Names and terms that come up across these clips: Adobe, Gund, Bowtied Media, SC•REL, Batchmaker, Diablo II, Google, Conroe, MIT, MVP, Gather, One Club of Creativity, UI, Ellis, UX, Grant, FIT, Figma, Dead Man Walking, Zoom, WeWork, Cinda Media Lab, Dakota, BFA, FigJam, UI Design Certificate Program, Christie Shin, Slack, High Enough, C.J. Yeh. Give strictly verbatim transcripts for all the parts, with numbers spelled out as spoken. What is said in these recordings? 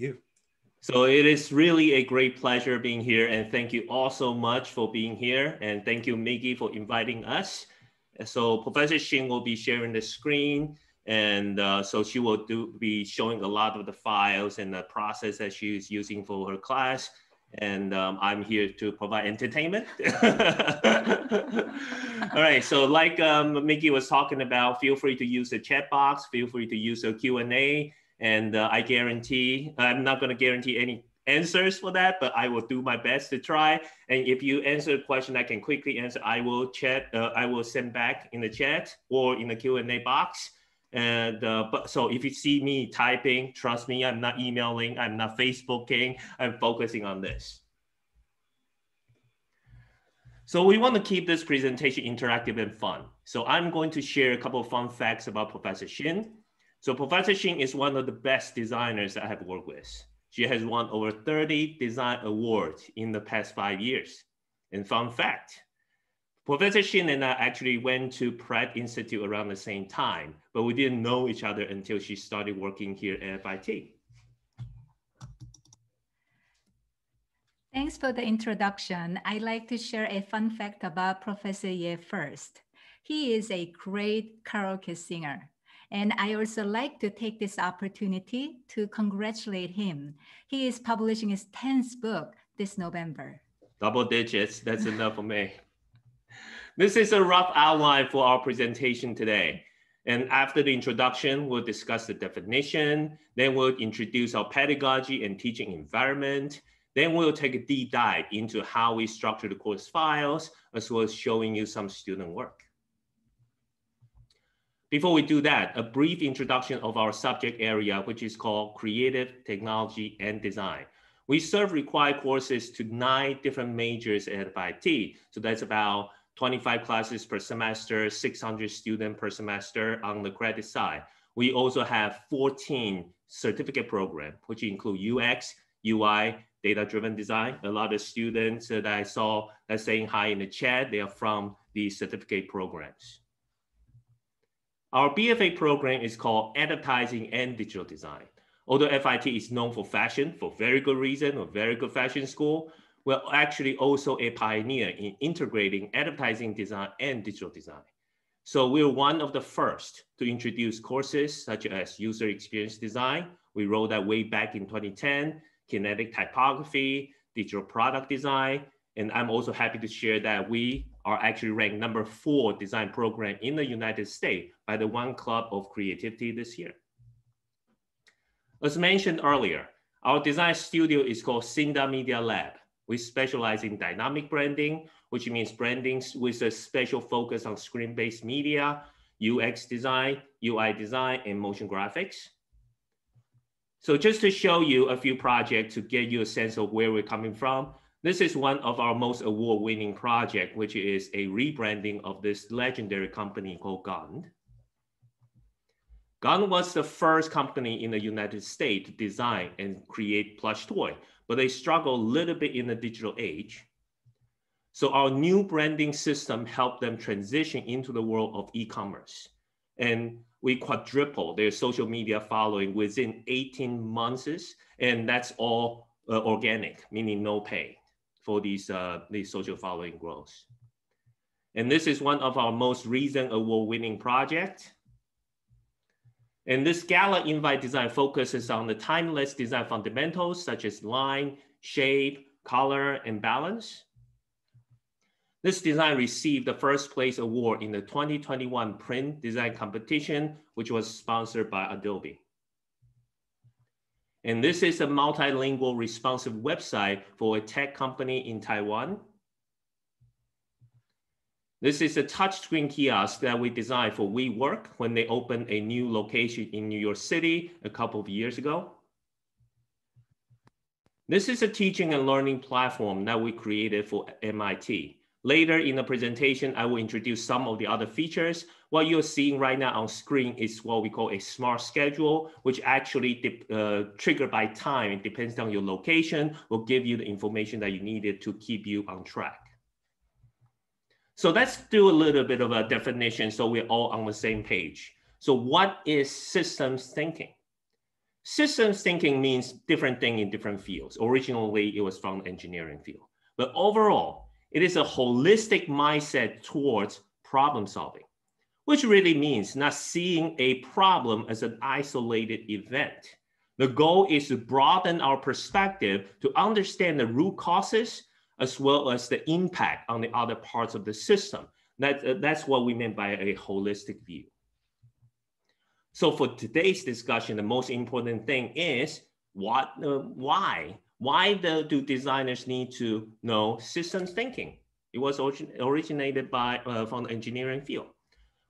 you. So it is really a great pleasure being here, and thank you all so much for being here, and thank you, Miggy, for inviting us. So Professor Shin will be sharing the screen, and uh, so she will do, be showing a lot of the files and the process that she's using for her class, and um, I'm here to provide entertainment. All right, so like um, Miggy was talking about, feel free to use the chat box, feel free to use the Q and A. And uh, I guarantee, I'm not gonna guarantee any answers for that, but I will do my best to try. And if you answer a question I can quickly answer, I will chat, uh, I will send back in the chat or in the Q and A box. And uh, but, so if you see me typing, trust me, I'm not emailing, I'm not Facebooking, I'm focusing on this. So we want to keep this presentation interactive and fun. So I'm going to share a couple of fun facts about Professor Shin. So Professor Shin is one of the best designers that I have worked with. She has won over thirty design awards in the past five years. And fun fact, Professor Shin and I actually went to Pratt Institute around the same time, but we didn't know each other until she started working here at F I T. Thanks for the introduction. I'd like to share a fun fact about Professor Yeh first. He is a great karaoke singer. And I also like to take this opportunity to congratulate him. He is publishing his tenth book this November. Double digits, that's enough for me. This is a rough outline for our presentation today. And after the introduction, we'll discuss the definition, then we'll introduce our pedagogy and teaching environment. Then we'll take a deep dive into how we structure the course files, as well as showing you some student work. Before we do that, a brief introduction of our subject area, which is called Creative Technology and Design. We serve required courses to nine different majors at F I T. So that's about twenty-five classes per semester, six hundred students per semester on the credit side. We also have fourteen certificate programs, which include U X, U I, data-driven design. A lot of students that I saw that saying hi in the chat, they are from these certificate programs. Our B F A program is called Advertising and Digital Design. Although F I T is known for fashion, for very good reason, a very good fashion school, we're actually also a pioneer in integrating advertising design and digital design. So we're one of the first to introduce courses such as user experience design. We rolled that way back in twenty ten, kinetic typography, digital product design, and I'm also happy to share that we are actually ranked number four design program in the United States by the One Club of Creativity this year. As mentioned earlier, our design studio is called Cinda Media Lab. We specialize in dynamic branding, which means branding with a special focus on screen-based media, U X design, U I design, and motion graphics. So just to show you a few projects to get you a sense of where we're coming from, this is one of our most award-winning project, which is a rebranding of this legendary company called Gund. Gund was the first company in the United States to design and create plush toy, but they struggled a little bit in the digital age. So our new branding system helped them transition into the world of e-commerce. And we quadrupled their social media following within eighteen months, and that's all uh, organic, meaning no pay. For these, uh, these social following growth. And this is one of our most recent award-winning projects. And this gala invite design focuses on the timeless design fundamentals such as line, shape, color, and balance. This design received the first place award in the twenty twenty-one print design competition, which was sponsored by Adobe. And this is a multilingual responsive website for a tech company in Taiwan. This is a touchscreen kiosk that we designed for WeWork when they opened a new location in New York City a couple of years ago. This is a teaching and learning platform that we created for M I T. Later in the presentation, I will introduce some of the other features. What you're seeing right now on screen is what we call a smart schedule, which actually uh, triggered by time. It depends on your location, will give you the information that you needed to keep you on track. So let's do a little bit of a definition so we're all on the same page. So what is systems thinking? systems thinking means different thing in different fields. Originally, it was from the engineering field. But overall, it is a holistic mindset towards problem solving, which really means not seeing a problem as an isolated event. The goal is to broaden our perspective to understand the root causes as well as the impact on the other parts of the system. That, that's what we meant by a holistic view. So for today's discussion, the most important thing is what, uh, why? Why the, do designers need to know systems thinking? It was origin, originated by, uh, from the engineering field.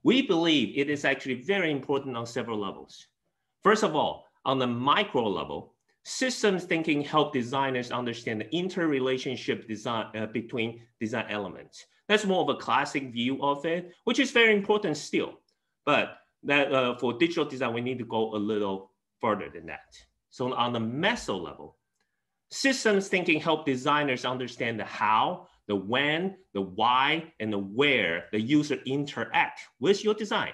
We believe it is actually very important on several levels. First of all, on the micro level, systems thinking helps designers understand the interrelationship design, uh, between design elements. That's more of a classic view of it, which is very important still. But that, uh, for digital design, we need to go a little further than that. So on the meso level, systems thinking helps designers understand the how, the when, the why, and the where the user interact with your design.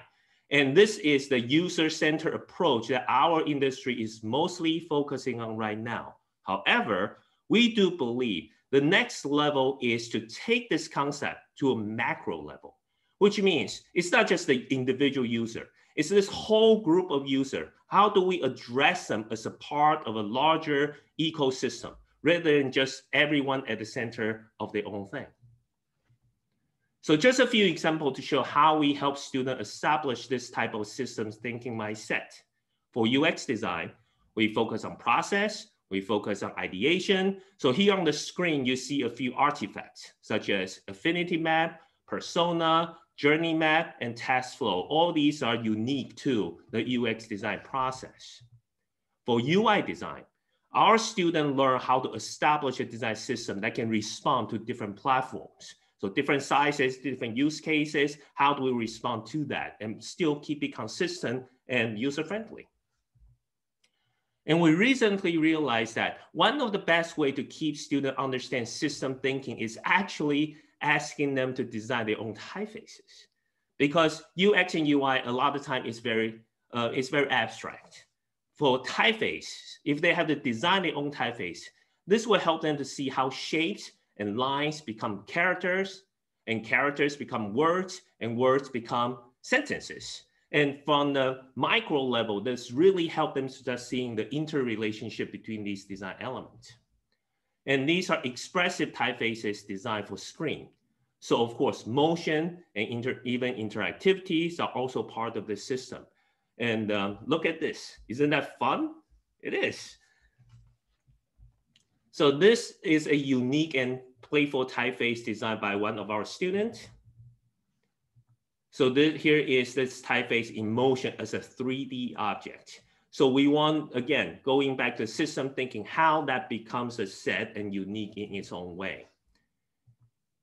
And this is the user-centered approach that our industry is mostly focusing on right now. However, we do believe the next level is to take this concept to a macro level, which means it's not just the individual user, it's this whole group of users. How do we address them as a part of a larger ecosystem, rather than just everyone at the center of their own thing? So just a few examples to show how we help students establish this type of systems thinking mindset. For U X design, we focus on process, we focus on ideation. So here on the screen, you see a few artifacts, such as affinity map, persona, journey map, and task flow. All these are unique to the U X design process. For U I design, our students learn how to establish a design system that can respond to different platforms. So different sizes, different use cases, how do we respond to that and still keep it consistent and user-friendly? And we recently realized that one of the best ways to keep students understand system thinking is actually asking them to design their own typefaces. Because U X and U I, a lot of the time, is very, uh, it's very abstract. For typeface, if they have to design their own typeface, this will help them to see how shapes and lines become characters, and characters become words, and words become sentences. And from the micro level, this really helped them start seeing the interrelationship between these design elements. And these are expressive typefaces designed for screen. So of course, motion and inter even interactivities are also part of the system. And um, look at this, isn't that fun? It is. So this is a unique and playful typeface designed by one of our students. So this, here is this typeface in motion as a three D object. So we want, again, going back to system thinking, how that becomes a set and unique in its own way.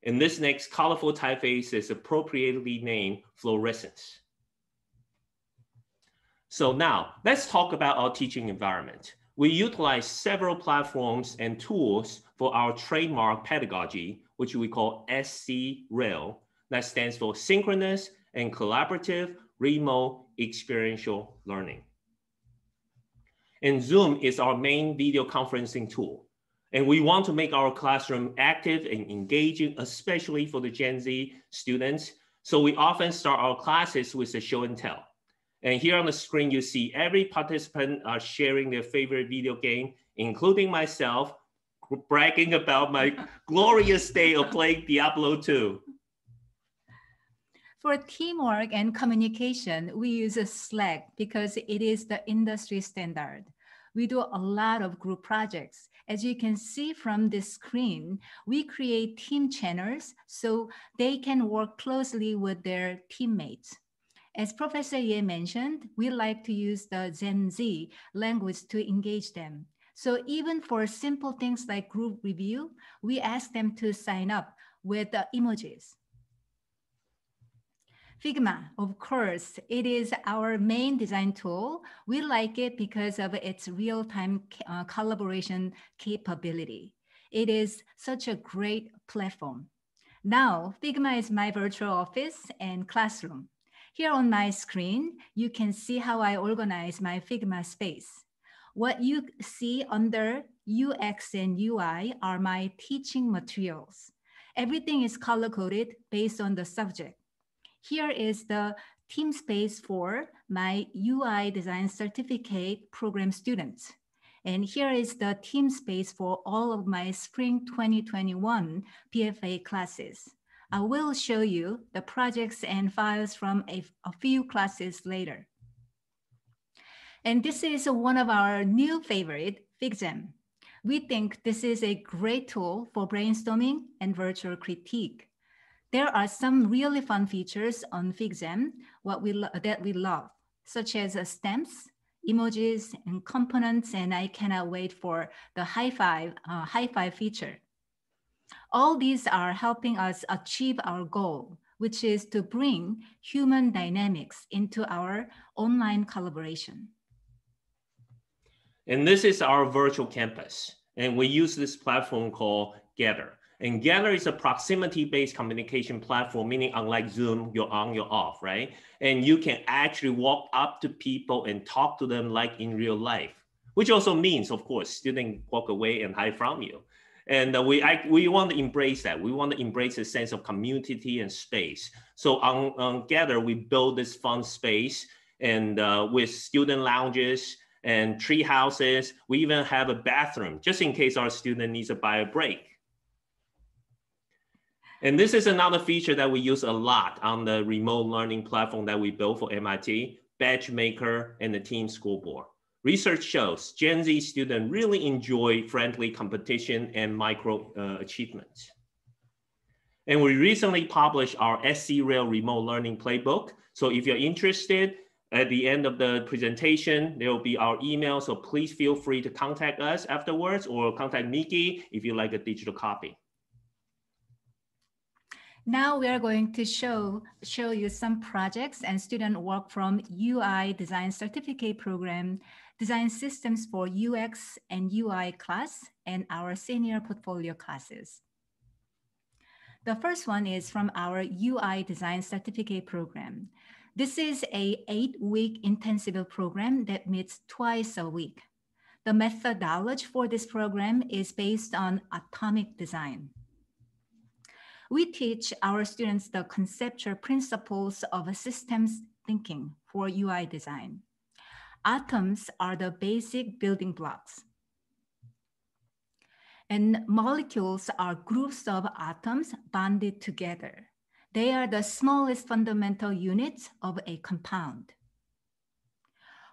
And this next colorful typeface is appropriately named fluorescence. So now let's talk about our teaching environment. We utilize several platforms and tools for our trademark pedagogy, which we call S C rel. That stands for synchronous and collaborative remote experiential learning. And Zoom is our main video conferencing tool. And we want to make our classroom active and engaging, especially for the Gen Z students. So we often start our classes with a show and tell. And here on the screen, you see every participant are sharing their favorite video game, including myself, bragging about my glorious day of playing Diablo two. For teamwork and communication, we use Slack because it is the industry standard. We do a lot of group projects. As you can see from this screen, we create team channels so they can work closely with their teammates. As Professor Yeh mentioned, we like to use the Gen Z language to engage them. So even for simple things like group review, we ask them to sign up with the emojis. Figma, of course, it is our main design tool. We like it because of its real-time uh, collaboration capability. It is such a great platform. Now, Figma is my virtual office and classroom. Here on my screen, you can see how I organize my Figma space. What you see under U X and U I are my teaching materials. Everything is color-coded based on the subject. Here is the team space for my U I Design Certificate Program students. And here is the team space for all of my Spring twenty twenty-one B F A classes. I will show you the projects and files from a, a few classes later. And this is one of our new favorite, FigJam. We think this is a great tool for brainstorming and virtual critique. There are some really fun features on FigJam what we that we love, such as uh, stamps, emojis, and components, and I cannot wait for the high five, uh, high five feature. All these are helping us achieve our goal, which is to bring human dynamics into our online collaboration. And this is our virtual campus. And we use this platform called Gather. And Gather is a proximity-based communication platform, meaning unlike Zoom, you're on, you're off, right? And you can actually walk up to people and talk to them like in real life, which also means, of course, students walk away and hide from you. And we, I, we want to embrace that. We want to embrace a sense of community and space. So on, on Gather, we build this fun space and uh, with student lounges, and tree houses. We even have a bathroom just in case our student needs to buy a break. And this is another feature that we use a lot on the remote learning platform that we built for M I T, Batchmaker, and the team scoreboard. Research shows Gen Z students really enjoy friendly competition and micro uh, achievements. And we recently published our S C rel remote learning playbook. So if you're interested, at the end of the presentation, there will be our email. So please feel free to contact us afterwards or contact Miki if you like a digital copy. Now we are going to show, show you some projects and student work from U I Design Certificate Program, Design Systems for U X and U I class, and our senior portfolio classes. The first one is from our U I Design Certificate Program. This is a eight-week intensive program that meets twice a week. The methodology for this program is based on atomic design. We teach our students the conceptual principles of systems thinking for U I design. Atoms are the basic building blocks. And molecules are groups of atoms bonded together. They are the smallest fundamental units of a compound.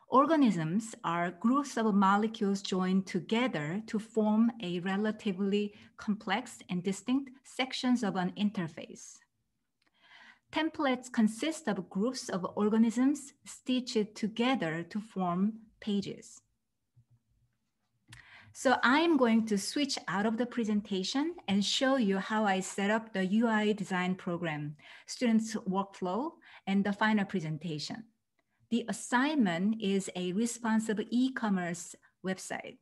Organisms are groups of molecules joined together to form a relatively complex and distinct sections of an interface. Templates consist of groups of organisms stitched together to form pages. So I'm going to switch out of the presentation and show you how I set up the U I design program, students' workflow, and the final presentation. The assignment is a responsible e-commerce website.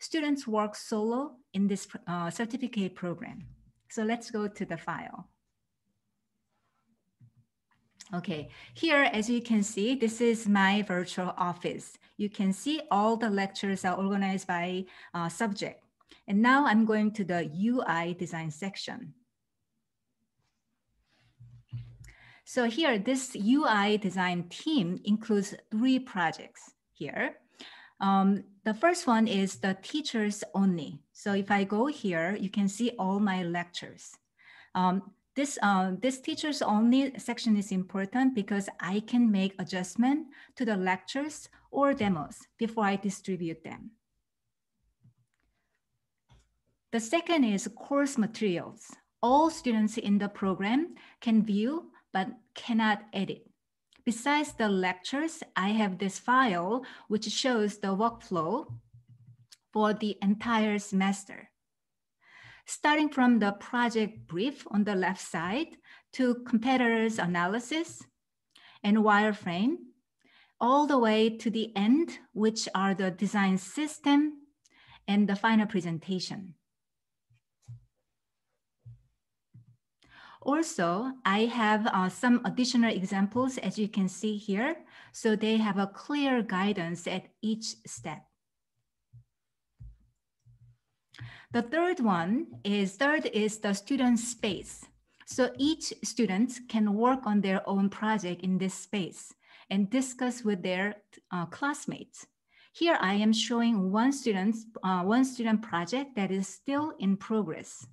Students work solo in this uh, certificate program. So let's go to the file. Okay, here, as you can see, this is my virtual office. You can see all the lectures are organized by uh, subject. And now I'm going to the U I design section. So here, this U I design team includes three projects here. Um, the first one is the teachers only. So if I go here, you can see all my lectures. Um, This, uh, this teachers only section is important because I can make adjustment to the lectures or demos before I distribute them. The second is course materials. All students in the program can view but cannot edit. Besides the lectures, I have this file which shows the workflow for the entire semester. Starting from the project brief on the left side to competitors analysis and wireframe, all the way to the end, which are the design system and the final presentation. Also, I have uh, some additional examples, as you can see here, so they have a clear guidance at each step. The third one is, third is the student space. So each student can work on their own project in this space and discuss with their uh, classmates. Here I am showing one student, uh, one student project that is still in progress.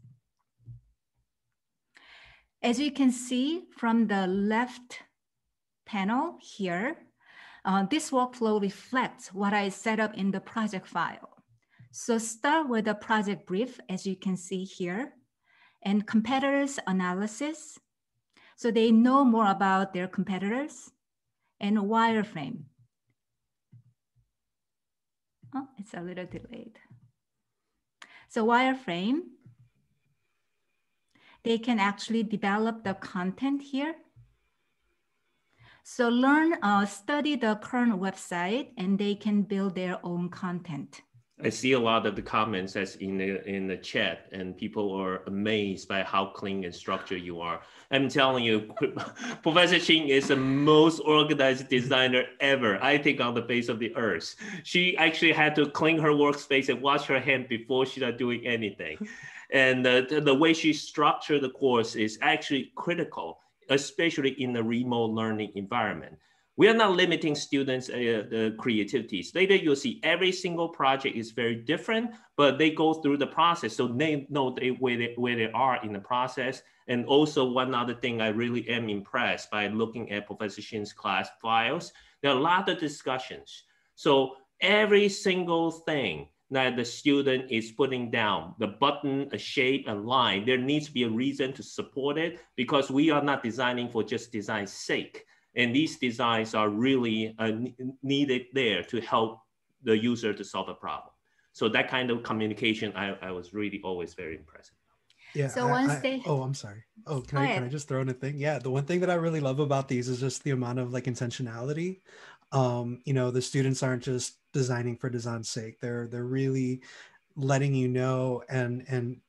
As you can see from the left panel here, uh, this workflow reflects what I set up in the project file. So start with the project brief, as you can see here, and competitors analysis. So they know more about their competitors, and wireframe. Oh, it's a little delayed. So wireframe, they can actually develop the content here. So learn, uh, study the current website, and they can build their own content. I see a lot of the comments as in the, in the chat, and people are amazed by how clean and structured you are. I'm telling you, Professor Shin is the most organized designer ever, I think, on the face of the earth. She actually had to clean her workspace and wash her hand before she started doing anything. And the, the way she structured the course is actually critical, especially in the remote learning environment. We are not limiting students' uh, the creativities. Later, you'll see every single project is very different, but they go through the process, so they know they, where, they, where they are in the process. And also, one other thing I really am impressed by looking at Professor Shin's class files, there are a lot of discussions. So every single thing that the student is putting down, the button, a shape, a line, there needs to be a reason to support it, because we are not designing for just design's sake. And these designs are really uh, needed there to help the user to solve a problem. So that kind of communication, I, I was really always very impressed. Yeah. So I, once I, they oh, I'm sorry. Oh, can I, can I just throw in a thing? Yeah. The one thing that I really love about these is just the amount of like intentionality. Um, you know, the students aren't just designing for design's sake. They're they're really letting you know and and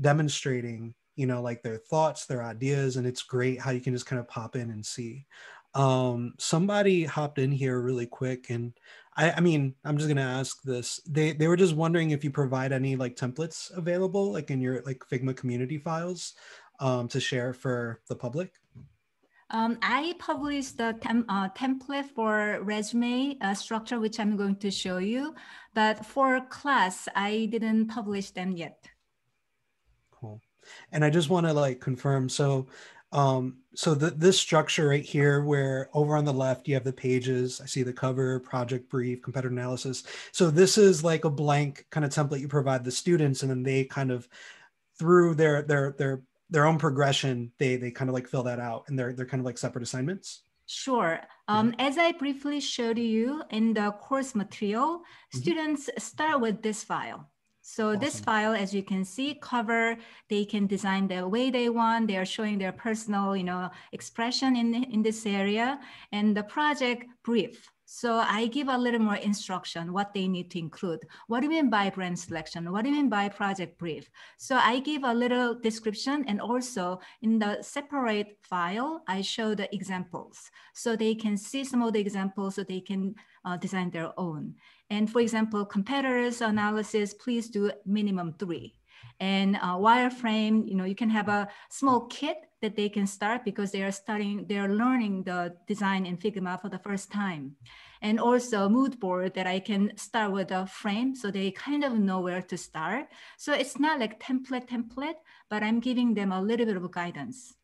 demonstrating, you know, like their thoughts, their ideas, and it's great how you can just kind of pop in and see. Um, somebody hopped in here really quick, and I, I mean, I'm just gonna ask this. They they were just wondering if you provide any like templates available, like in your like Figma community files, um, to share for the public. Um, I published the tem uh, template for resume uh, structure, which I'm going to show you, but for class, I didn't publish them yet. And I just want to like confirm. So, um, so the, this structure right here, where over on the left, you have the pages, I see the cover, project brief, competitor analysis. So this is like a blank kind of template you provide the students, and then they kind of through their, their, their, their own progression, they, they kind of like fill that out, and they're, they're kind of like separate assignments. Sure. Um, yeah. As I briefly showed you in the course material, mm-hmm. students start with this file. So awesome. This file, as you can see, cover, they can design the way they want. They are showing their personal, you know, expression in, in this area, and the project brief. So I give a little more instruction, what they need to include. What do you mean by brand selection? What do you mean by project brief? So I give a little description, and also in the separate file, I show the examples. So they can see some of the examples, so they can uh, design their own. And for example, competitors analysis, please do minimum three. And uh, wireframe, you know, you can have a small kit that they can start, because they are starting, they're learning the design in Figma for the first time. And also mood board that I can start with a frame, so they kind of know where to start. So it's not like template template, but I'm giving them a little bit of guidance.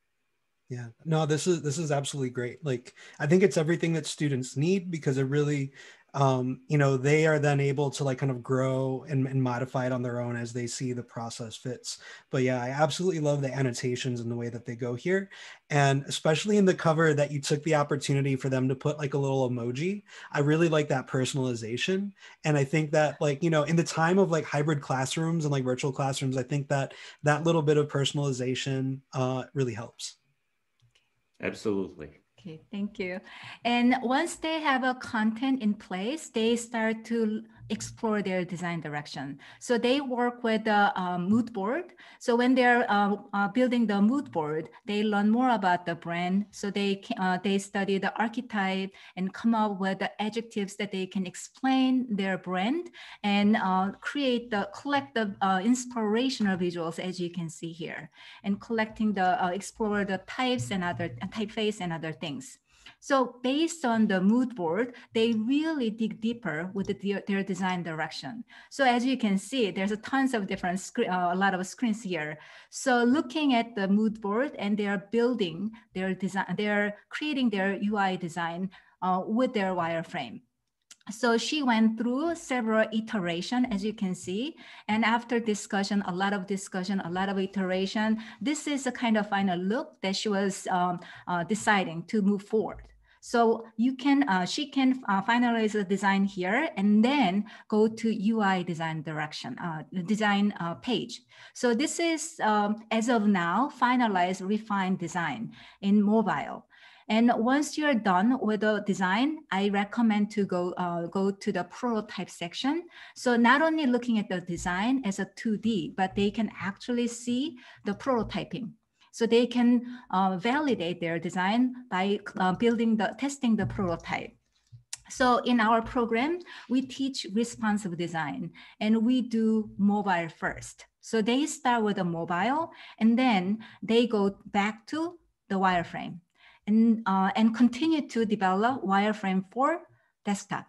Yeah, no, this is, this is absolutely great. Like, I think it's everything that students need, because it really, um, you know, they are then able to like kind of grow and, and modify it on their own as they see the process fits. But yeah, I absolutely love the annotations and the way that they go here. And especially in the cover, that you took the opportunity for them to put like a little emoji. I really like that personalization. And I think that like, you know, in the time of like hybrid classrooms and like virtual classrooms, I think that that little bit of personalization uh, really helps. Absolutely. Okay, thank you. And once they have a content in place, they start to explore their design direction. So they work with the uh, mood board. So when they're uh, uh, building the mood board, they learn more about the brand. So they, uh, they study the archetype and come up with the adjectives that they can explain their brand and uh, create the collective uh, inspirational visuals, as you can see here, and collecting the, uh, explore the types and other typeface and other things. So based on the mood board, they really dig deeper with the, their design direction. So as you can see, there's a tons of different, uh, a lot of screens here. So looking at the mood board, and they are building their design, they're creating their U I design uh, with their wireframe. So she went through several iterations, as you can see, and after discussion, a lot of discussion, a lot of iteration, this is a kind of final look that she was um, uh, deciding to move forward. So you can, uh, she can uh, finalize the design here and then go to U I design direction, uh, design uh, page. So this is, um, as of now, finalized, refined design in mobile. And once you're done with the design, I recommend to go, uh, go to the prototype section. So not only looking at the design as a two D, but they can actually see the prototyping. So they can uh, validate their design by uh, building the, testing the prototype. So in our program, we teach responsive design and we do mobile first. So they start with the mobile and then they go back to the wireframe. And, uh, and continue to develop wireframe for desktop.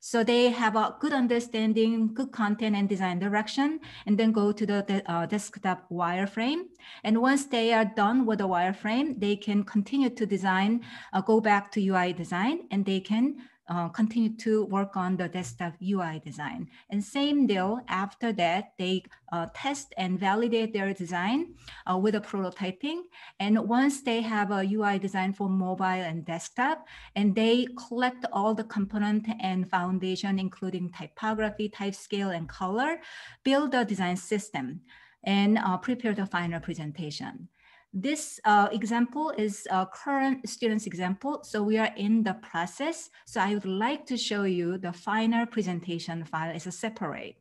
So they have a good understanding, good content and design direction, and then go to the, the uh, desktop wireframe. And once they are done with the wireframe, they can continue to design, uh, go back to U I design, and they can uh, continue to work on the desktop U I design. And same deal, after that, they uh, test and validate their design uh, with a prototyping. And once they have a U I design for mobile and desktop, and they collect all the component and foundation, including typography, type scale, and color, build a design system, and uh, prepare the final presentation. This uh, example is a current student's example. So we are in the process. So I would like to show you the final presentation file as a separate.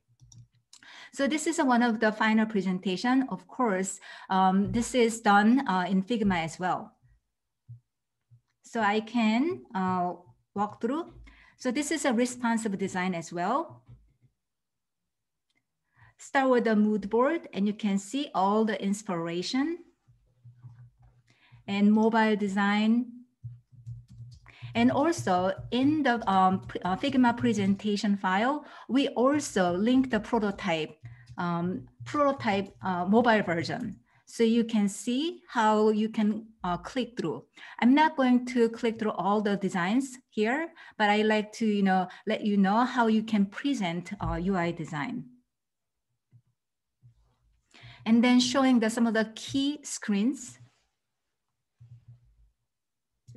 So this is a, one of the final presentation. Of course, um, this is done uh, in Figma as well. So I can uh, walk through. So this is a responsive design as well. Start with the mood board and you can see all the inspiration. And mobile design. And also in the um, uh, Figma presentation file, we also link the prototype, um, prototype uh, mobile version. So you can see how you can uh, click through. I'm not going to click through all the designs here, but I like to you know, let you know how you can present uh, U I design. And then showing the, some of the key screens.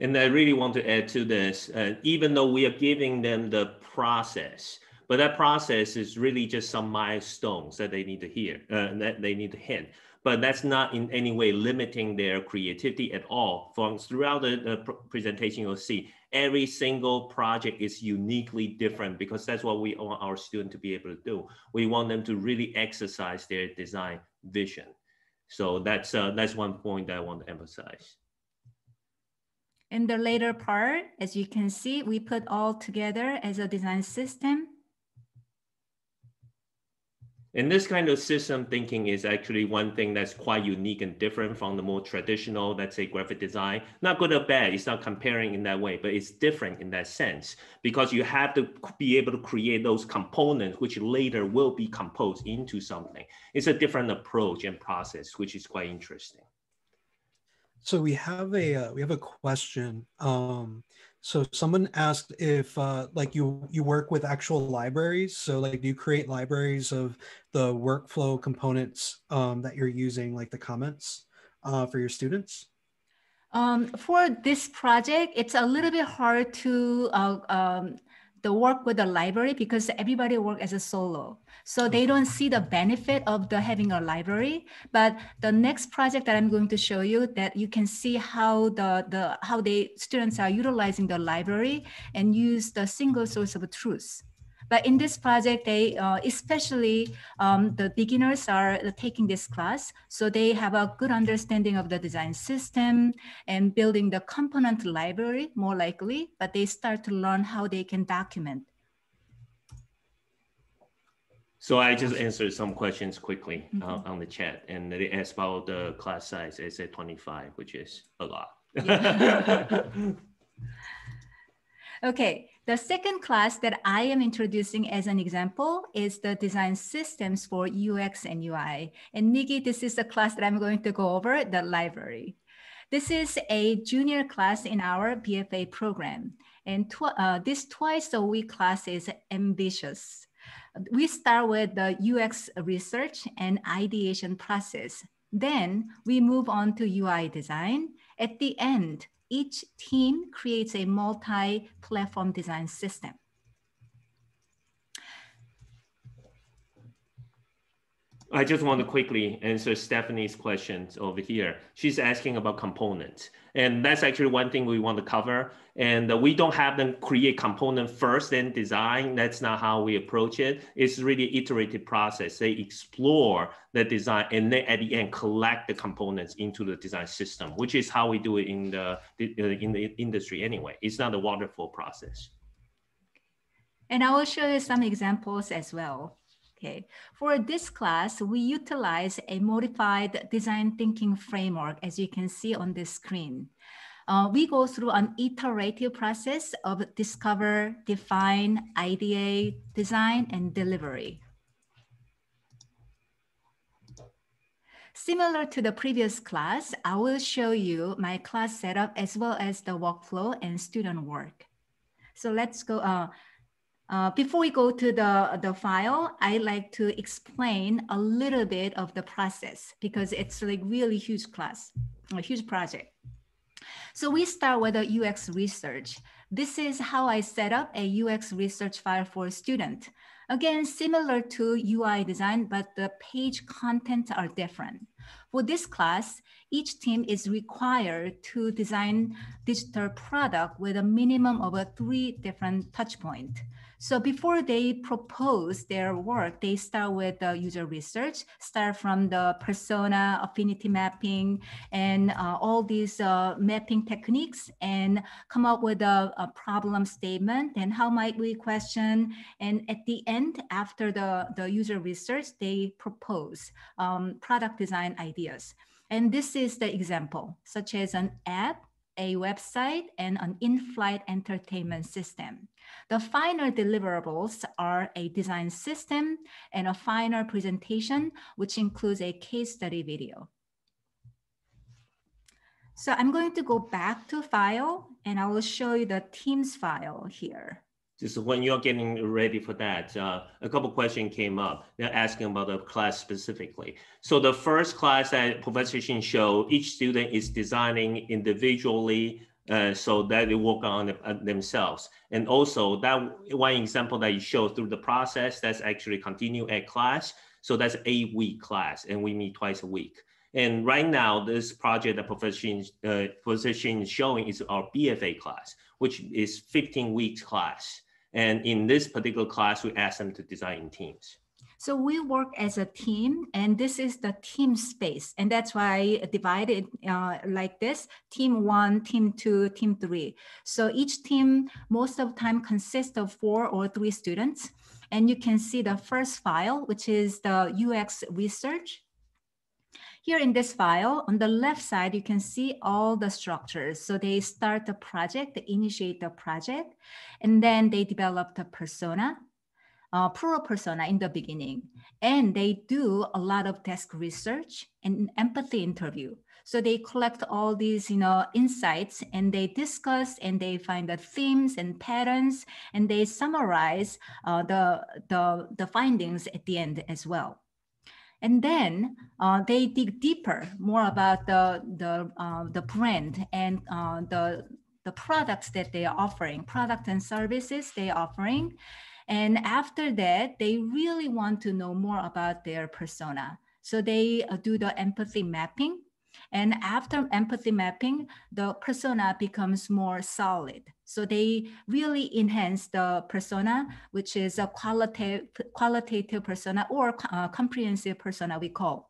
And I really want to add to this, uh, even though we are giving them the process, but that process is really just some milestones that they need to hear, uh, that they need to hit. But that's not in any way limiting their creativity at all. From throughout the, the pr presentation, you'll see every single project is uniquely different because that's what we want our students to be able to do. We want them to really exercise their design vision. So that's, uh, that's one point that I want to emphasize. In the later part, as you can see, we put all together as a design system. And this kind of system thinking is actually one thing that's quite unique and different from the more traditional, let's say, graphic design. Not good or bad, it's not comparing in that way, but it's different in that sense because you have to be able to create those components which later will be composed into something. It's a different approach and process, which is quite interesting. So we have a uh, we have a question. Um, so someone asked if uh, like you you work with actual libraries. So like, do you create libraries of the workflow components um, that you're using, like the comments uh, for your students? Um, for this project, it's a little bit hard to uh, um, the work with the library because everybody works as a solo. So they don't see the benefit of the having a library, but the next project that I'm going to show you that you can see how the, the how they students are utilizing the library and use the single source of truth. But in this project, they uh, especially um, the beginners are taking this class, so they have a good understanding of the design system and building the component library more likely, but they start to learn how they can document. So I just answered some questions quickly mm-hmm. uh, on the chat, and they asked about the class size. I said twenty-five, which is a lot. Yeah. Okay, the second class that I am introducing as an example is the design systems for U X and U I. And Nikki, this is the class that I'm going to go over, the library. This is a junior class in our B F A program. And tw uh, this twice a week class is ambitious. We start with the U X research and ideation process. Then we move on to U I design. At the end, each team creates a multi-platform design system. I just want to quickly answer Stephanie's questions over here. She's asking about components. And that's actually one thing we want to cover. And we don't have them create component first, then design. That's not how we approach it. It's really iterative process. They explore the design and then at the end collect the components into the design system, which is how we do it in the, in the industry anyway. It's not a waterfall process. And I will show you some examples as well. Okay. For this class, we utilize a modified design thinking framework, as you can see on this screen. Uh, we go through an iterative process of discover, define, ideate, design, and delivery. Similar to the previous class, I will show you my class setup as well as the workflow and student work. So let's go. Uh, Uh, before we go to the, the file, I like to explain a little bit of the process because it's like really huge class, a huge project. So we start with the U X research. This is how I set up a U X research file for a student. Again, similar to U I design, but the page contents are different. For this class, each team is required to design digital product with a minimum of a three different touch points. So before they propose their work, they start with the user research, start from the persona, affinity mapping, and uh, all these uh, mapping techniques, and come up with a, a problem statement and how might we question. And at the end, after the, the user research, they propose um, product design ideas. And this is the example, such as an app, a website, and an in-flight entertainment system. The final deliverables are a design system and a final presentation, which includes a case study video. So I'm going to go back to file, and I will show you the Teams file here. Just when you're getting ready for that, uh, a couple questions came up. They're asking about the class specifically. So the first class that Professor Shin showed, each student is designing individually uh, so that they work on it, uh, themselves. And also that one example that you showed through the process, that's actually continue at class. So that's a week class and we meet twice a week. And right now, this project that Professor uh, Professor Shin is showing is our B F A class, which is fifteen weeks class. And in this particular class, we ask them to design in teams. So we work as a team, and this is the team space. And that's why I divided uh, like this, team one, team two, team three. So each team, most of the time, consists of four or three students. And you can see the first file, which is the U X research. Here in this file, on the left side, you can see all the structures. So they start the project, they initiate the project, and then they develop the persona, uh, plural persona in the beginning. And they do a lot of desk research and empathy interview. So they collect all these, you know, insights, and they discuss, and they find the themes and patterns, and they summarize uh, the, the, the findings at the end as well. And then uh, they dig deeper, more about the, the, uh, the brand and uh, the, the products that they are offering, product and services they are offering. And after that, they really want to know more about their persona. So they uh, do the empathy mapping. And after empathy mapping, the persona becomes more solid. So they really enhance the persona, which is a qualitative, qualitative persona or uh, comprehensive persona we call.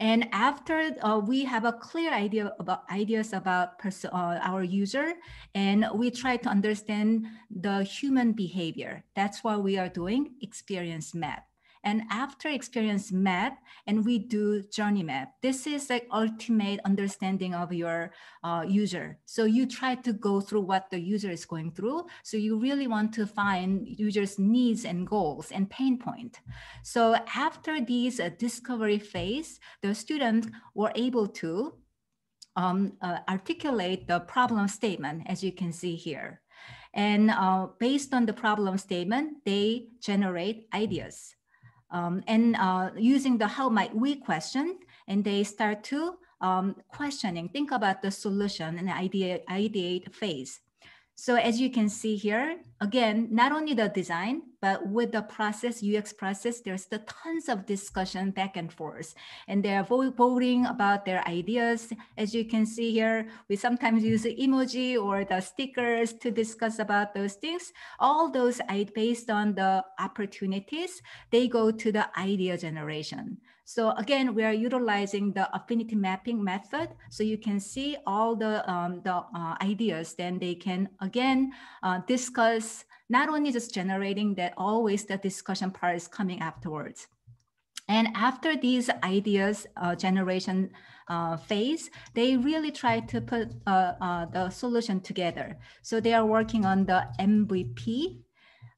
And after uh, we have a clear idea about ideas about pers uh, our user, and we try to understand the human behavior. That's what we are doing, experience map. And after experience map, and we do journey map. This is like ultimate understanding of your uh, user. So you try to go through what the user is going through. So you really want to find users' needs and goals and pain point. So after these uh, discovery phase, the students were able to um, uh, articulate the problem statement, as you can see here. And uh, based on the problem statement, they generate ideas. Um, and uh, using the how might we question, and they start to um, questioning, think about the solution and ideate, ideate phase. So as you can see here, again, not only the design, but with the process, U X process, there's the tons of discussion back and forth. And they're voting about their ideas. As you can see here, we sometimes use the emoji or the stickers to discuss about those things. All those based on the opportunities, they go to the idea generation. So again, we are utilizing the affinity mapping method. So you can see all the, um, the uh, ideas, then they can, again, uh, discuss, not only just generating that, always the discussion part is coming afterwards. And after these ideas uh, generation uh, phase, they really try to put uh, uh, the solution together. So they are working on the M V P,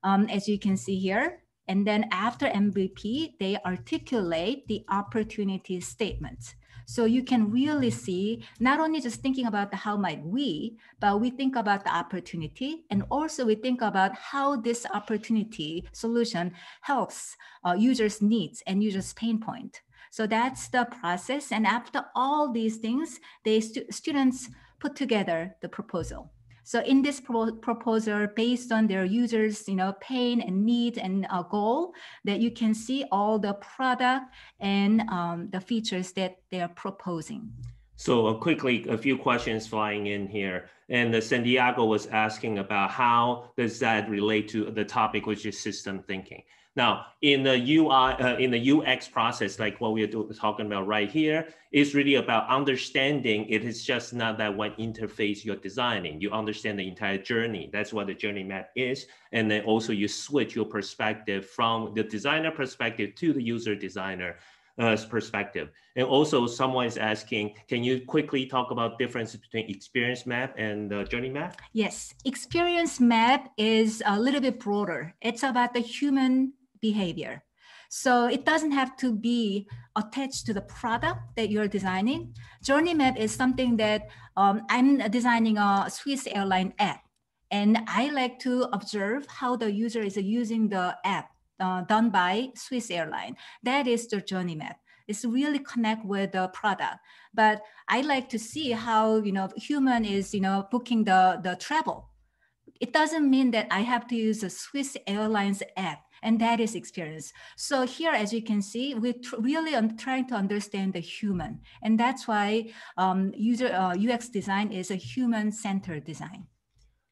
um, as you can see here. And then after M V P, they articulate the opportunity statements. So you can really see, not only just thinking about the how might we, but we think about the opportunity, and also we think about how this opportunity solution helps uh, users' needs and users' pain point. So that's the process. And after all these things, they stu students put together the proposal. So in this pro proposal, based on their users, you know, pain and need and uh, goal, that you can see all the product and um, the features that they are proposing. So uh, quickly, a few questions flying in here. And uh, Santiago was asking about how does that relate to the topic, which is system thinking. Now, in the U I, uh, in the U X process, like what we're talking about right here, is really about understanding. It is just not that one interface you're designing. You understand the entire journey. That's what the journey map is. And then also you switch your perspective from the designer perspective to the user designer uh, perspective. And also someone is asking, can you quickly talk about differences between experience map and uh, journey map? Yes, experience map is a little bit broader. It's about the human behavior. So it doesn't have to be attached to the product that you're designing. Journey map is something that um, I'm designing a Swiss airline app, and I like to observe how the user is using the app uh, done by Swiss airline. That is the journey map. It's really connect with the product. But I like to see how, you know, human is, you know, booking the, the travel. It doesn't mean that I have to use a Swiss Airlines app. And that is experience. So here, as you can see, we're really trying to understand the human. And that's why um, user uh, U X design is a human-centered design.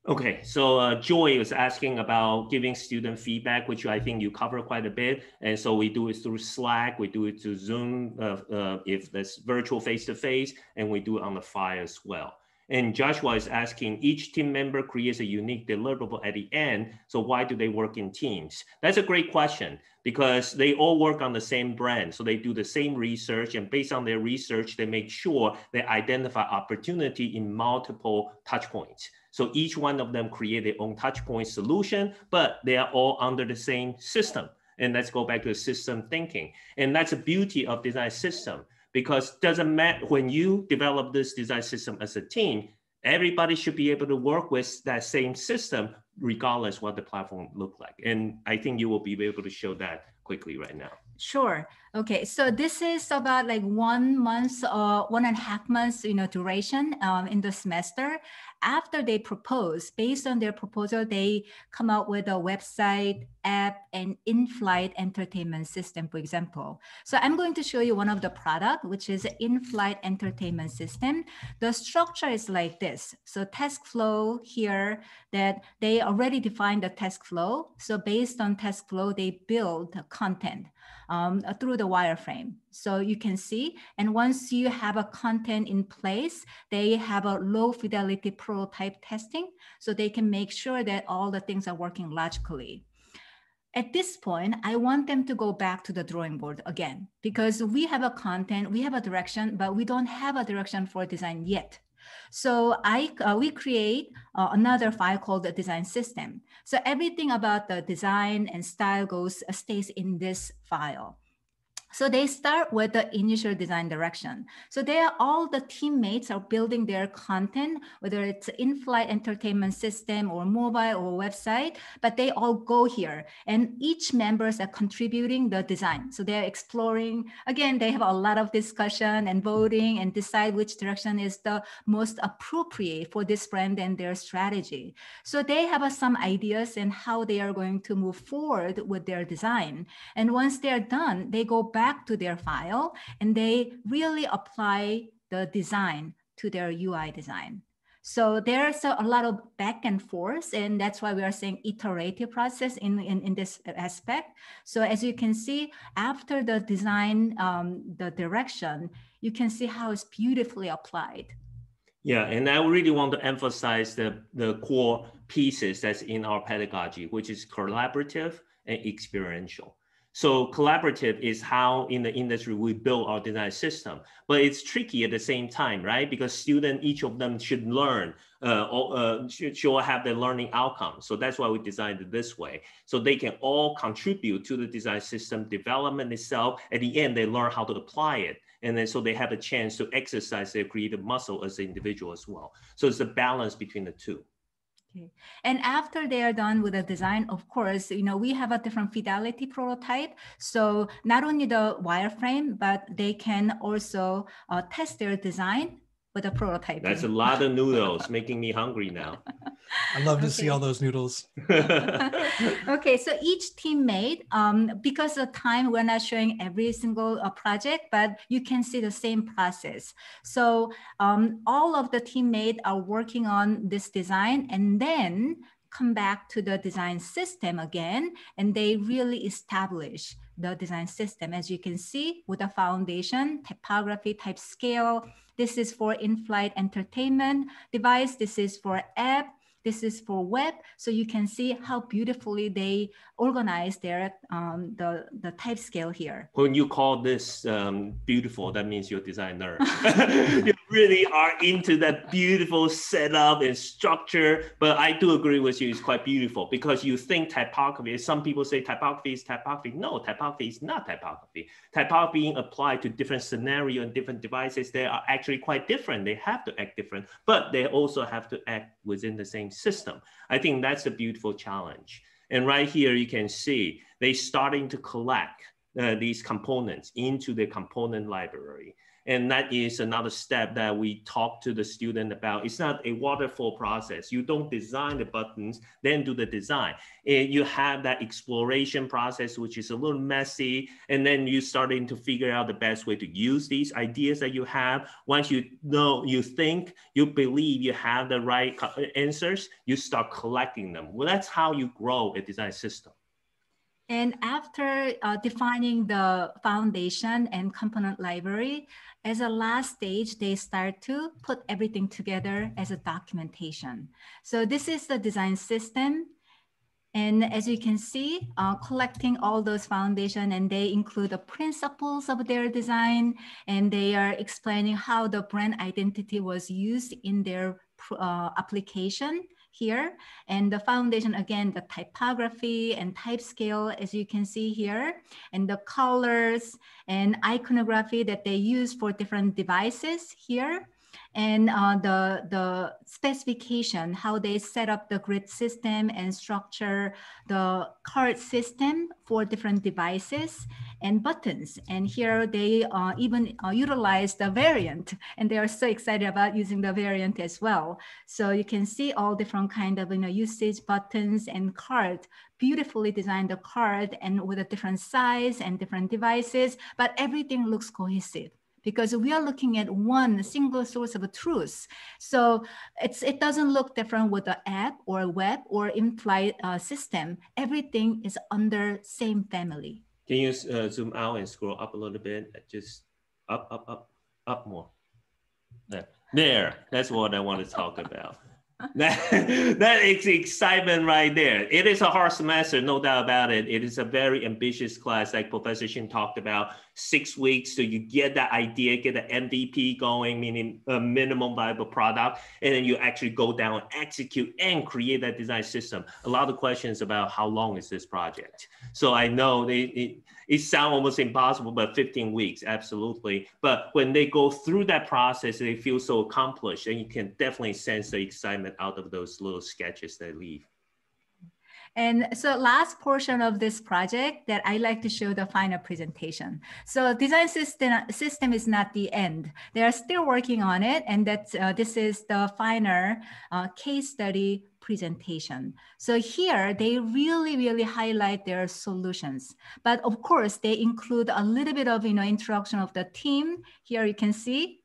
Okay, so uh, Joy was asking about giving student feedback, which I think you cover quite a bit. And so we do it through Slack, we do it through Zoom, uh, uh, if that's virtual face-to-face, and we do it on the fly as well. And Joshua is asking, each team member creates a unique deliverable at the end. So why do they work in teams? That's a great question, because they all work on the same brand. So they do the same research, and based on their research, they make sure they identify opportunity in multiple touch points. So each one of them create their own touch point solution, but they are all under the same system. And let's go back to the system thinking. And that's the beauty of design system. Because it doesn't matter, when you develop this design system as a team, everybody should be able to work with that same system, regardless what the platform looked like. And I think you will be able to show that quickly right now. Sure. Okay. So this is about like one month or uh, one and a half months, you know, duration um, in the semester. after they propose, based on their proposal, they come out with a website, app, and in-flight entertainment system, for example. So I'm going to show you one of the product, which is an in-flight entertainment system. The structure is like this. So task flow here, that they already defined the task flow. So based on task flow, they build content um, through the wireframe. So you can see, and once you have a content in place, they have a low fidelity prototype testing, so they can make sure that all the things are working logically. At this point, I want them to go back to the drawing board again, because we have a content, we have a direction, but we don't have a direction for design yet. So I, uh, we create uh, another file called the design system. So everything about the design and style goes, uh, stays in this file. So they start with the initial design direction. So they are, all the teammates are building their content, whether it's in-flight entertainment system or mobile or website, but they all go here and each members are contributing the design. So they're exploring, again, they have a lot of discussion and voting and decide which direction is the most appropriate for this brand and their strategy. So they have uh, some ideas and how they are going to move forward with their design. And once they're done, they go back back to their file and they really apply the design to their U I design. So there's a lot of back and forth, and that's why we are saying iterative process in, in, in this aspect. So as you can see, after the design, um, the direction, you can see how it's beautifully applied. Yeah, and I really want to emphasize the, the core pieces that's in our pedagogy, which is collaborative and experiential. So collaborative is how in the industry we build our design system, but it's tricky at the same time, right? Because students, each of them should learn, uh, or, uh, should, should have their learning outcome. So that's why we designed it this way. So they can all contribute to the design system development itself. At the end, they learn how to apply it. And then so they have a chance to exercise their creative muscle as an individual as well. So it's a balance between the two. Okay. And after they are done with the design, of course, you know, we have a different fidelity prototype. So not only the wireframe, but they can also uh, test their design with a prototype. That's a lot of noodles, making me hungry now. I love to okay. see all those noodles. Okay, so each teammate, um, because of time, we're not showing every single uh, project, but you can see the same process. So um, all of the teammates are working on this design and then come back to the design system again, and they really establish the design system, as you can see, with a foundation, typography, type scale. This is for in-flight entertainment device. This is for app. This is for web. So you can see how beautifully they organize their um, the, the type scale here. When you call this um, beautiful, that means you're a designer. You really are into that beautiful setup and structure. But I do agree with you, it's quite beautiful because you think typography, some people say typography is typography. No, typography is not typography. Typography being applied to different scenarios and different devices, they are actually quite different. They have to act different, but they also have to act within the same system. I think that's a beautiful challenge. And right here, you can see they're starting to collect uh, these components into the component library. And that is another step that we talk to the student about. It's not a waterfall process. You don't design the buttons, then do the design. And you have that exploration process, which is a little messy. And then you starting to figure out the best way to use these ideas that you have. Once you know, you think, you believe you have the right answers, you start collecting them. Well, that's how you grow a design system. And after uh, defining the foundation and component library, as a last stage, they start to put everything together as a documentation. So this is the design system. And as you can see, uh, collecting all those foundation, and they include the principles of their design, and they are explaining how the brand identity was used in their uh, application here. And the foundation, again, the typography and type scale, as you can see here, and the colors and iconography that they use for different devices here. and uh, the, the specification, how they set up the grid system and structure the card system for different devices and buttons. And here they uh, even uh, utilize the variant, and they are so excited about using the variant as well. So you can see all different kind of, you know, usage buttons and card, beautifully designed the card and with a different size and different devices, but everything looks cohesive, because we are looking at one single source of truth. So it's, it doesn't look different with the app or web or implied uh, system. Everything is under same family. Can you uh, zoom out and scroll up a little bit? Just up, up, up, up more. There, there. That's what I want to talk about. that, that is excitement right there. It is a hard semester, no doubt about it. It is a very ambitious class, like Professor Shin talked about, six weeks. So you get that idea, get the M V P going, meaning a minimum viable product. And then you actually go down, execute, and create that design system. A lot of questions about how long is this project? So I know they, it, it sounds almost impossible, but fifteen weeks, absolutely. But when they go through that process, they feel so accomplished, and you can definitely sense the excitement out of those little sketches that leave. And so last portion of this project that I like to show the final presentation. So design system, system is not the end. They are still working on it. And that's, uh, this is the final uh, case study presentation. So here they really, really highlight their solutions. But of course, they include a little bit of, you know, introduction of the team. Here you can see.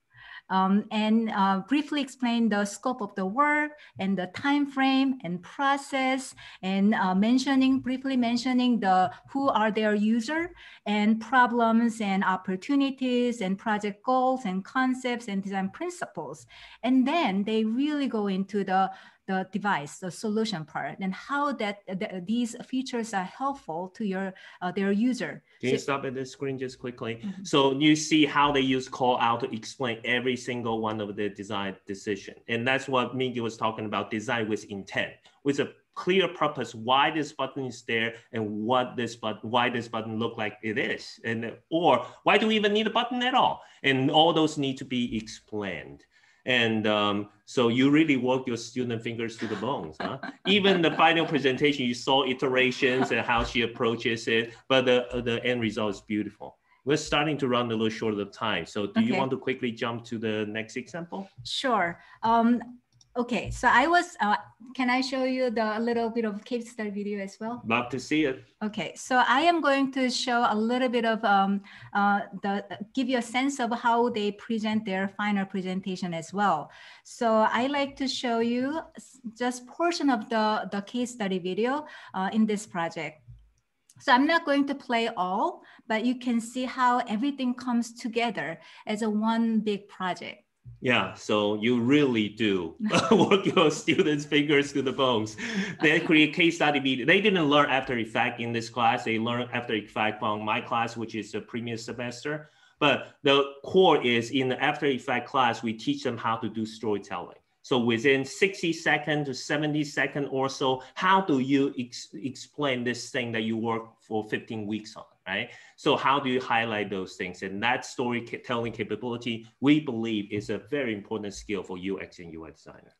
Um, and uh, briefly explain the scope of the work and the time frame and process, and uh, mentioning briefly mentioning the who are their user and problems and opportunities and project goals and concepts and design principles. And then they really go into the the device, the solution part, and how that th these features are helpful to your uh, their user. Can you so, stop at this screen just quickly? Mm-hmm. So you see how they use call out to explain every single one of the design decision. And that's what Mingy was talking about, design with intent, with a clear purpose, why this button is there and what this button, why this button look like it is, and or why do we even need a button at all? And all those need to be explained. And um, so you really work your student fingers to the bones, huh? Even the final presentation, you saw iterations and how she approaches it, but the, the end result is beautiful. We're starting to run a little short of time. So do okay. you want to quickly jump to the next example? Sure. Um, okay, so I was, uh, can I show you the little bit of case study video as well? Love to see it. Okay, so I am going to show a little bit of, um, uh, the give you a sense of how they present their final presentation as well. So I like to show you just portion of the, the case study video uh, in this project. So I'm not going to play all, but you can see how everything comes together as a one big project. Yeah, so you really do work your students' fingers to the bones. They create case study video. They didn't learn After Effects in this class. They learned After Effects from my class, which is the previous semester. But the core is in the After Effects class, we teach them how to do storytelling. So within sixty seconds to seventy seconds or so, how do you ex explain this thing that you work for fifteen weeks on? Right? So how do you highlight those things? And that storytelling capability, we believe, is a very important skill for U X and U I designer.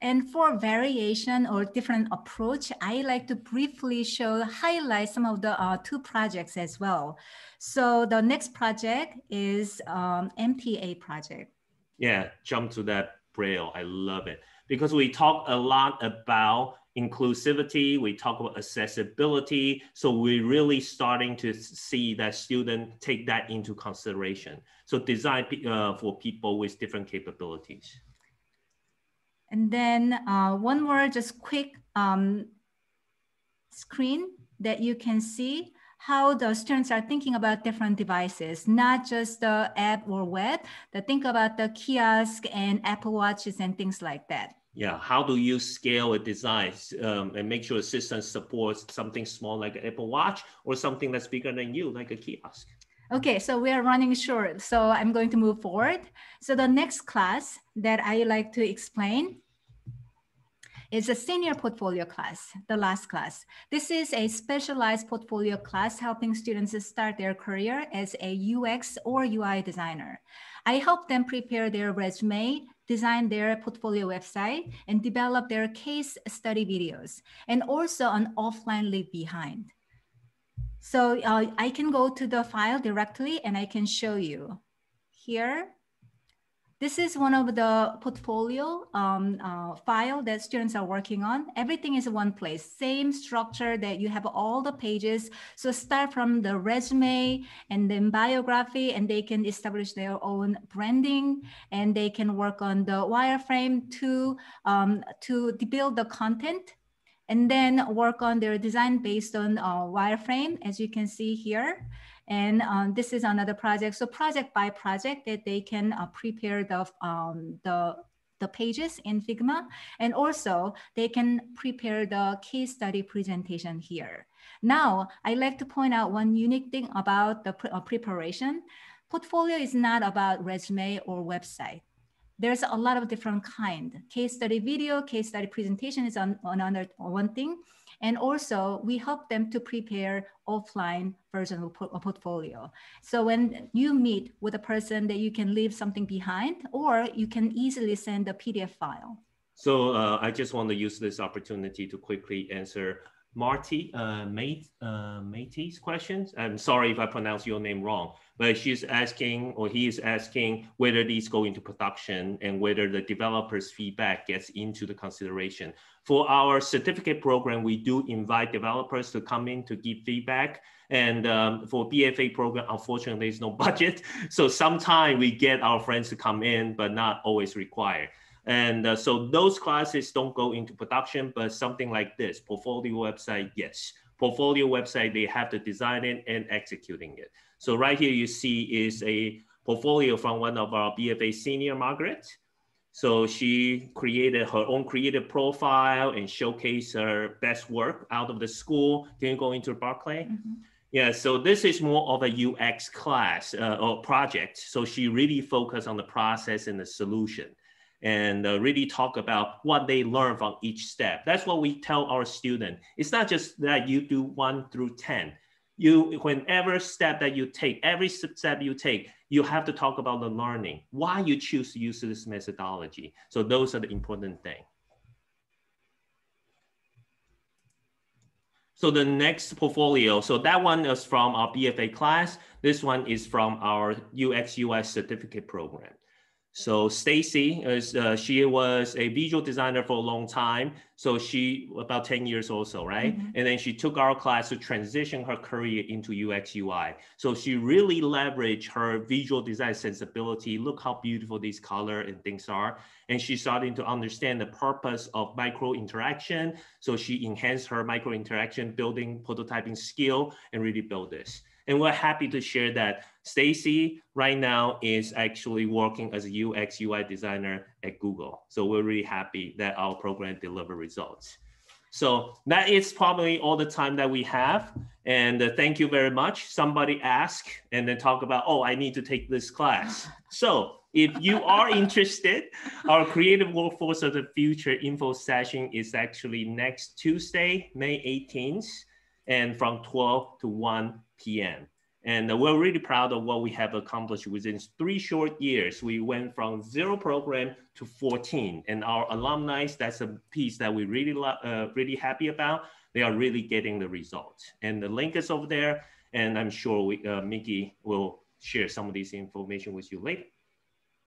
And for variation or different approach, I like to briefly show, highlight some of the uh, two projects as well. So the next project is um, M T A project. Yeah, jump to that Braille. I love it. Because we talk a lot about inclusivity, we talk about accessibility. So we're really starting to see that students take that into consideration. So design uh, for people with different capabilities. And then uh, one more just quick um, screen that you can see how the students are thinking about different devices, not just the app or web, but think about the kiosk and Apple Watches and things like that. Yeah, how do you scale a design um, and make sure the system supports something small like an Apple Watch or something that's bigger than you, like a kiosk? Okay, so we are running short, so I'm going to move forward. So the next class that I like to explain is a senior portfolio class, the last class. This is a specialized portfolio class helping students start their career as a U X or U I designer. I help them prepare their resume, design their portfolio website, and develop their case study videos, and also an offline leave behind. So uh, I can go to the file directly and I can show you here. This is one of the portfolio um, uh, file that students are working on. Everything is in one place, same structure that you have all the pages. So start from the resume and then biography, and they can establish their own branding, and they can work on the wireframe to, um, to build the content, and then work on their design based on uh, wireframe, as you can see here. And um, this is another project. So project by project that they can uh, prepare the, um, the, the pages in Figma. And also they can prepare the case study presentation here. Now, I'd like to point out one unique thing about the pre uh, preparation. Portfolio is not about resume or website. There's a lot of different kind. Case study video, case study presentation is on, on another one thing. And also we help them to prepare offline version of a portfolio. So when you meet with a person, that you can leave something behind, or you can easily send a P D F file. So uh, I just want to use this opportunity to quickly answer Marty uh, Mate, uh, Mate's questions. I'm sorry if I pronounce your name wrong, but she's asking, or he is asking, whether these go into production and whether the developers' feedback gets into the consideration. For our certificate program, we do invite developers to come in to give feedback. And um, for B F A program, unfortunately, there's no budget. So sometimes we get our friends to come in, but not always required. And uh, so those classes don't go into production, but something like this, portfolio website, yes. Portfolio website, they have to design it and executing it. So right here you see is a portfolio from one of our B F A senior, Margaret. So she created her own creative profile and showcased her best work out of the school, then go into Berkeley. Mm-hmm. Yeah, so this is more of a U X class uh, or project. So she really focused on the process and the solution, and uh, really talk about what they learn from each step. That's what we tell our students. It's not just that you do one through ten. You, whenever step that you take, every step you take, you have to talk about the learning, why you choose to use this methodology. So those are the important things. So the next portfolio, so that one is from our B F A class. This one is from our U X U I certificate program. So Stacy, is uh, she was a visual designer for a long time. So she, about ten years or so, right? Mm-hmm. And then she took our class to transition her career into U X U I. So she really leveraged her visual design sensibility. Look how beautiful these colors and things are. And she's starting to understand the purpose of micro interaction. So she enhanced her micro interaction, building prototyping skill, and really build this. And we're happy to share that Stacy right now is actually working as a U X U I designer at Google. So we're really happy that our program delivers results. So that is probably all the time that we have. And uh, thank you very much. Somebody asked and then talk about, oh, I need to take this class. So if you are interested, our Creative Workforce of the Future info session is actually next Tuesday, May eighteenth, and from twelve to one P M And we're really proud of what we have accomplished within three short years. We went from zero program to fourteen, and our alumni, that's a piece that we really, uh, really happy about. They are really getting the results, and the link is over there. And I'm sure we, uh, Mickey will share some of this information with you later.